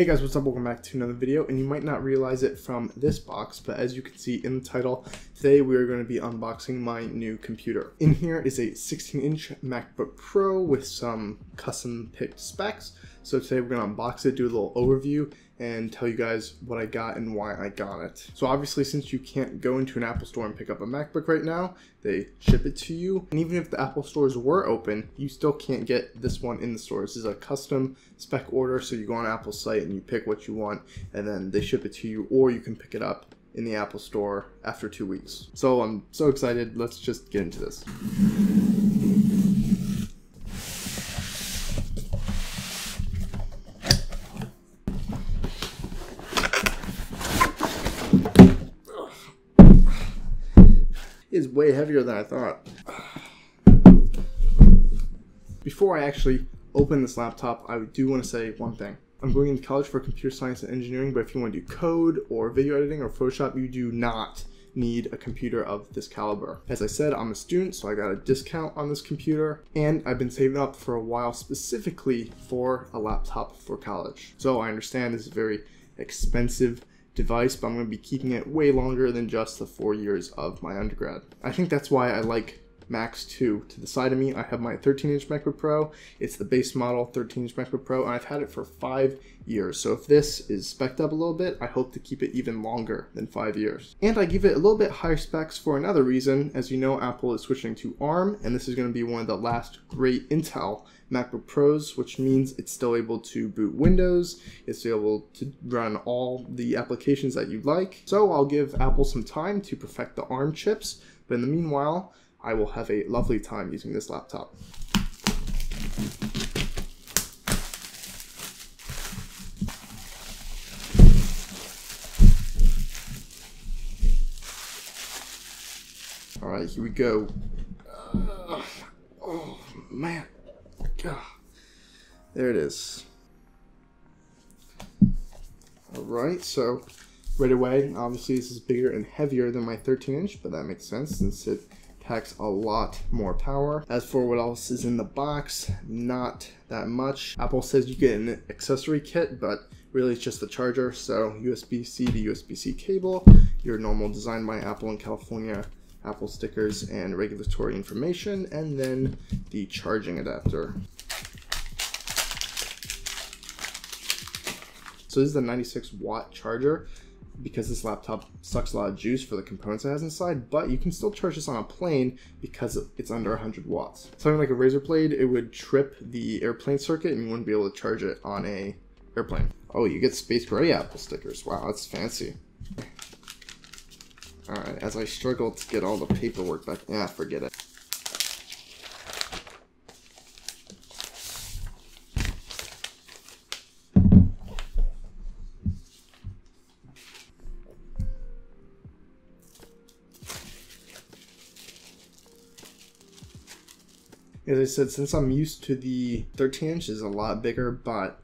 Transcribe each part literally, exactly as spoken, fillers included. Hey guys, what's up? Welcome back to another video, and you might not realize it from this box, but as you can see in the title, today we are going to be unboxing my new computer. In here is a sixteen inch MacBook Pro with some custom picked specs. So today we're going to unbox it, do a little overview, and tell you guys what I got and why I got it. So obviously, since you can't go into an Apple store and pick up a MacBook right now, they ship it to you. And even if the Apple stores were open, you still can't get this one in the store. This is a custom spec order. So you go on Apple's site and you pick what you want, and then they ship it to you, or you can pick it up in the Apple store after two weeks. So I'm so excited. Let's just get into this. Is way heavier than I thought. Before I actually open this laptop, I do want to say one thing. I'm going into college for computer science and engineering, but if you want to do code or video editing or Photoshop, you do not need a computer of this caliber. As I said, I'm a student, so I got a discount on this computer, and I've been saving up for a while specifically for a laptop for college. So I understand this is a very expensive device, but I'm going to be keeping it way longer than just the four years of my undergrad. I think that's why I like Macs too. To the side of me, I have my thirteen inch MacBook Pro. It's the base model thirteen inch MacBook Pro, and I've had it for five years. So if this is spec'd up a little bit, I hope to keep it even longer than five years. And I give it a little bit higher specs for another reason. As you know, Apple is switching to ARM, and this is going to be one of the last great Intel MacBook Pros, which means it's still able to boot Windows, it's still able to run all the applications that you'd like. So I'll give Apple some time to perfect the ARM chips, but in the meanwhile, I will have a lovely time using this laptop. All right, here we go. Uh, oh, man. God. There it is. All right, so right away, obviously this is bigger and heavier than my thirteen inch, but that makes sense since it packs a lot more power. As for what else is in the box, not that much. Apple says you get an accessory kit, but really it's just the charger. So U S B C to U S B C cable, your normal design by Apple in California, Apple stickers and regulatory information, and then the charging adapter. So this is the ninety-six watt charger, because this laptop sucks a lot of juice for the components it has inside, but you can still charge this on a plane because it's under one hundred watts. Something like a razor blade, it would trip the airplane circuit and you wouldn't be able to charge it on an airplane. Oh, you get space gray Apple stickers. Wow, that's fancy. All right, as I struggle to get all the paperwork back, yeah, forget it. As I said, since I'm used to the thirteen inch, is a lot bigger, but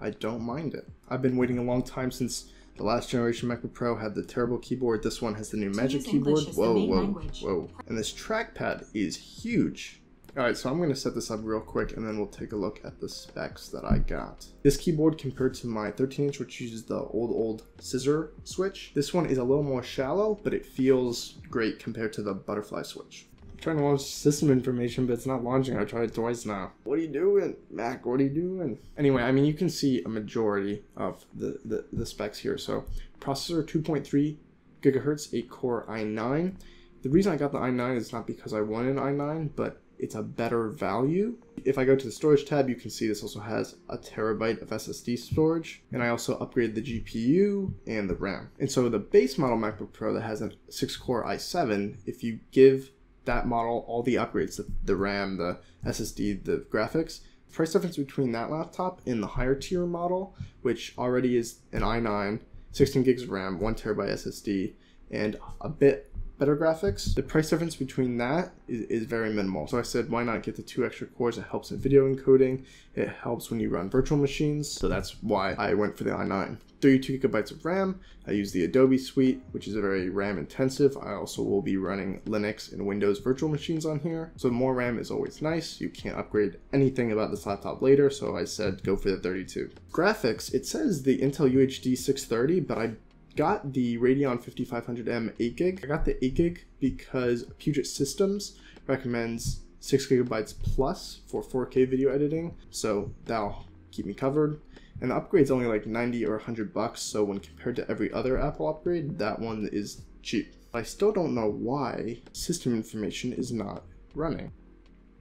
I don't mind it. I've been waiting a long time since the last generation MacBook Pro had the terrible keyboard. This one has the new Magic Keyboard. Whoa, whoa, language. whoa. And this trackpad is huge. All right, so I'm going to set this up real quick, and then we'll take a look at the specs that I got. This keyboard compared to my thirteen inch, which uses the old, old scissor switch. This one is a little more shallow, but it feels great compared to the butterfly switch. I'm trying to launch system information, but it's not launching. I tried it twice now. What are you doing, Mac? What are you doing? Anyway, I mean, you can see a majority of the, the, the specs here. So processor two point three gigahertz, eight core i nine. The reason I got the i nine is not because I wanted an i nine, but it's a better value. If I go to the storage tab, you can see this also has a terabyte of S S D storage. And I also upgraded the G P U and the RAM. And so the base model MacBook Pro that has a six core i seven, if you give that model all the upgrades, the, the RAM, the S S D, the graphics, price difference between that laptop and the higher tier model, which already is an i nine, sixteen gigs of RAM, one terabyte S S D, and a bit better graphics, the price difference between that is, is very minimal. So I said, why not get the two extra cores? It helps in video encoding. It helps when you run virtual machines. So that's why I went for the i nine. thirty-two gigabytes of RAM. I use the Adobe suite, which is a very RAM intensive. I also will be running Linux and Windows virtual machines on here. So more RAM is always nice. You can't upgrade anything about this laptop later. So I said, go for the thirty-two. Graphics, it says the Intel U H D six thirty, but I got the Radeon fifty-five hundred M eight gig. I got the eight gig because Puget Systems recommends six gigabytes plus for four K video editing. So that'll keep me covered. And the upgrade's only like ninety or a hundred bucks. So when compared to every other Apple upgrade, that one is cheap. I still don't know why system information is not running.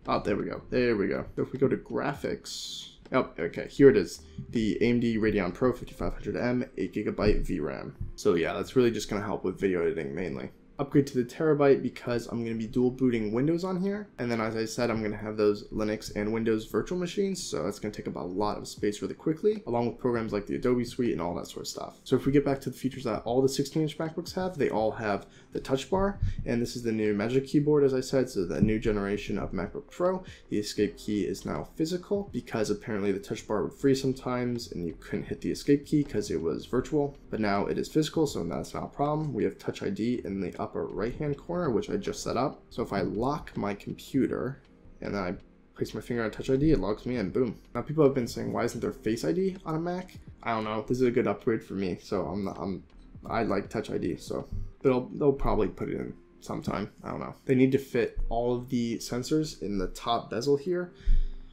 Oh, there we go. There we go. So if we go to graphics, oh, okay, here it is. The A M D Radeon Pro fifty-five hundred M eight gigabyte V RAM. So yeah, that's really just going to help with video editing mainly. Upgrade to the terabyte because I'm going to be dual booting Windows on here. And then as I said, I'm going to have those Linux and Windows virtual machines. So that's going to take up a lot of space really quickly, along with programs like the Adobe suite and all that sort of stuff. So if we get back to the features that all the sixteen inch MacBooks have, they all have the touch bar. And this is the new Magic Keyboard, as I said, so the new generation of MacBook Pro. The escape key is now physical because apparently the touch bar would freeze sometimes and you couldn't hit the escape key because it was virtual. But now it is physical, so that's not a problem. We have Touch I D in the upper right hand corner, which I just set up. So if I lock my computer and then I place my finger on Touch I D, it locks me in, boom. Now people have been saying, why isn't there Face I D on a Mac? I don't know, this is a good upgrade for me. So I'm, not, I'm I like Touch I D, so they'll, they'll probably put it in sometime, I don't know. They need to fit all of the sensors in the top bezel here,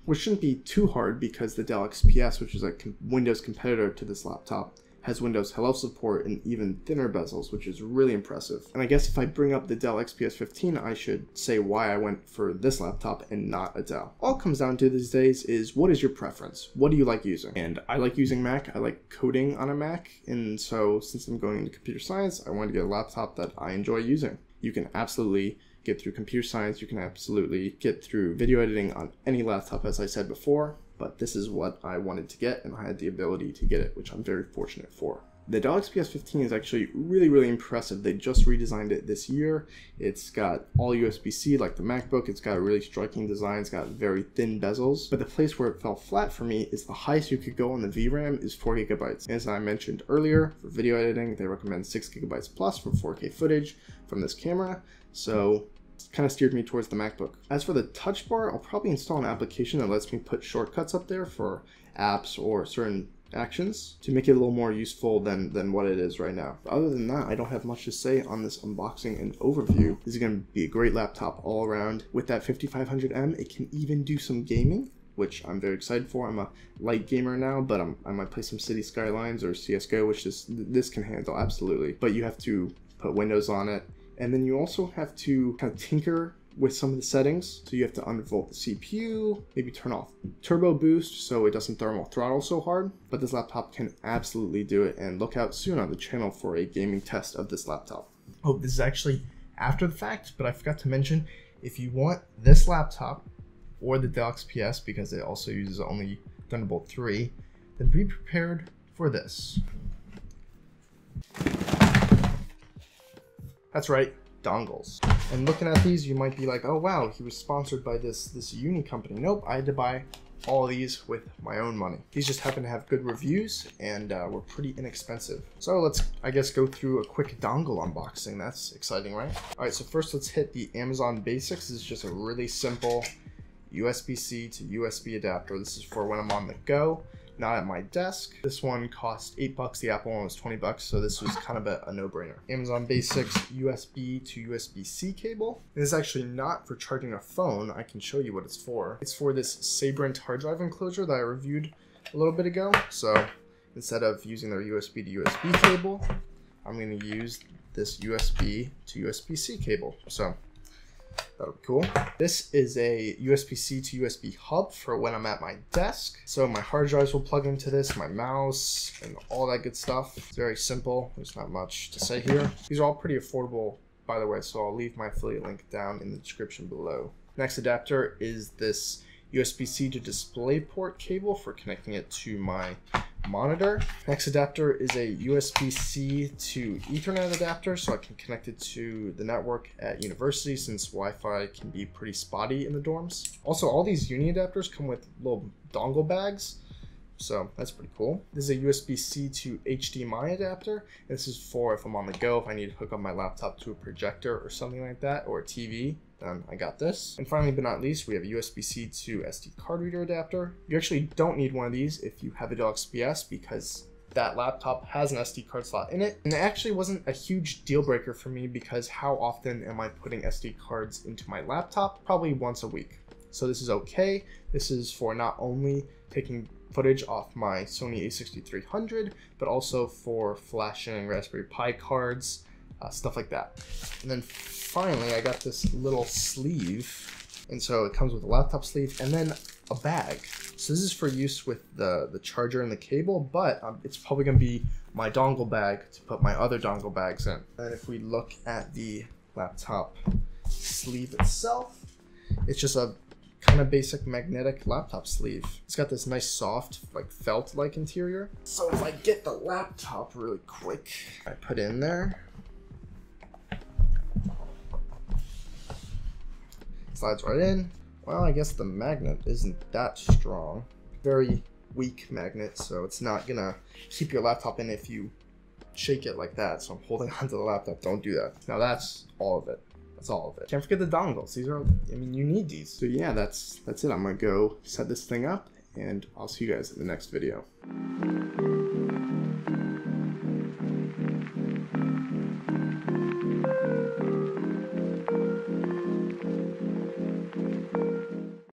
which shouldn't be too hard because the Dell X P S, which is a Windows competitor to this laptop, has Windows Hello support and even thinner bezels, which is really impressive. And I guess if I bring up the Dell X P S fifteen, I should say why I went for this laptop and not a Dell. All it comes down to these days is, what is your preference? What do you like using? And I like using Mac, I like coding on a Mac. And so since I'm going into computer science, I wanted to get a laptop that I enjoy using. You can absolutely get through computer science, you can absolutely get through video editing on any laptop, as I said before. But this is what I wanted to get, and I had the ability to get it, which I'm very fortunate for. The Dell X P S fifteen is actually really, really impressive. They just redesigned it this year. It's got all U S B C like the MacBook. It's got a really striking design. It's got very thin bezels. But the place where it fell flat for me is the highest you could go on the V RAM is four gigabytes. As I mentioned earlier, for video editing, they recommend six gigabytes plus for four K footage from this camera. So kind of steered me towards the MacBook. As for the touch bar, I'll probably install an application that lets me put shortcuts up there for apps or certain actions to make it a little more useful than, than what it is right now. But other than that, I don't have much to say on this unboxing and overview. This is going to be a great laptop all around. With that fifty-five hundred M, it can even do some gaming, which I'm very excited for. I'm a light gamer now, but I'm, I might play some City Skylines or C S G O, which this, this can handle, absolutely. But you have to put Windows on it. And then you also have to kind of tinker with some of the settings. So you have to unvolt the C P U, maybe turn off turbo boost so it doesn't thermal throttle so hard. But this laptop can absolutely do it, and look out soon on the channel for a gaming test of this laptop. Oh, this is actually after the fact, but I forgot to mention, if you want this laptop or the Dell X P S, because it also uses only Thunderbolt three, then be prepared for this. That's right, dongles. And looking at these, you might be like, oh wow, he was sponsored by this, this uni company. Nope, I had to buy all these with my own money. These just happen to have good reviews and uh, were pretty inexpensive. So let's, I guess, go through a quick dongle unboxing. That's exciting, right? All right, so first let's hit the Amazon Basics. This is just a really simple U S B C to U S B adapter. This is for when I'm on the go, not at my desk. This one cost eight bucks. The Apple one was twenty bucks. So this was kind of a, a no-brainer. Amazon Basics U S B to U S B C cable. This is actually not for charging a phone. I can show you what it's for. It's for this Sabrent hard drive enclosure that I reviewed a little bit ago. So instead of using their U S B to U S B cable, I'm going to use this U S B to U S B C cable. So that'll be cool. This is a U S B C to U S B hub for when I'm at my desk. So my hard drives will plug into this, my mouse, and all that good stuff. It's very simple. There's not much to say here. These are all pretty affordable, by the way, so I'll leave my affiliate link down in the description below. Next adapter is this U S B C to DisplayPort cable for connecting it to my monitor. Next adapter is a U S B C to Ethernet adapter, so I can connect it to the network at university since Wi-Fi can be pretty spotty in the dorms. Also, all these uni adapters come with little dongle bags, so that's pretty cool. This is a U S B C to H D M I adapter. This is for if I'm on the go, if I need to hook up my laptop to a projector or something like that, or a T V. Um, I got this. And finally, but not least, we have a U S B C to S D card reader adapter. You actually don't need one of these if you have a Dell X P S because that laptop has an S D card slot in it. And it actually wasn't a huge deal breaker for me because how often am I putting S D cards into my laptop? Probably once a week. So this is okay. This is for not only taking footage off my Sony A sixty-three hundred, but also for flashing Raspberry Pi cards, uh, stuff like that. And then finally, I got this little sleeve, and so it comes with a laptop sleeve and then a bag. So this is for use with the, the charger and the cable, but um, it's probably gonna be my dongle bag to put my other dongle bags in. And if we look at the laptop sleeve itself, it's just a kind of basic magnetic laptop sleeve. It's got this nice soft, like felt-like interior. So if I get the laptop really quick, I put in there. Slides right in. Well, I guess the magnet isn't that strong. Very weak magnet, so it's not gonna keep your laptop in if you shake it like that. So I'm holding onto the laptop. Don't do that. Now that's all of it. That's all of it. Can't forget the dongles. These are, I mean, you need these. So yeah, that's that's it. I'm gonna go set this thing up, and I'll see you guys in the next video.